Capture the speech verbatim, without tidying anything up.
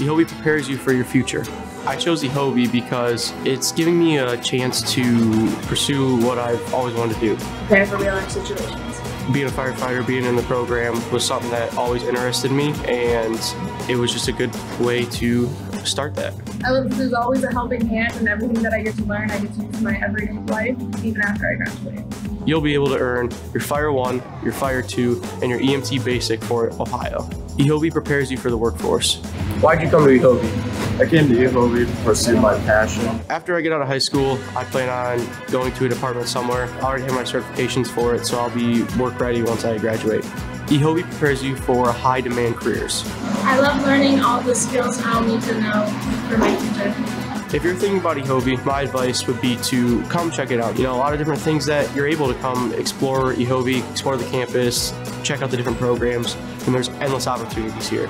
EHOVE prepares you for your future. I chose EHOVE because it's giving me a chance to pursue what I've always wanted to do. Prepare for real life situations. Being a firefighter, being in the program was something that always interested me, and it was just a good way to start that. I love that there's always a helping hand, and everything that I get to learn, I get to use in my everyday life, even after I graduate. You'll be able to earn your Fire one, your Fire two, and your E M T Basic for Ohio. EHOVE prepares you for the workforce. Why'd you come to EHOVE? I came to EHOVE to pursue my passion. After I get out of high school, I plan on going to a department somewhere. I already have my certifications for it, so I'll be work ready once I graduate. EHOVE prepares you for high demand careers. I love learning all the skills I'll need to know for my future. If you're thinking about EHOVE, my advice would be to come check it out. You know, a lot of different things that you're able to come explore EHOVE, explore the campus, check out the different programs, and there's endless opportunities here.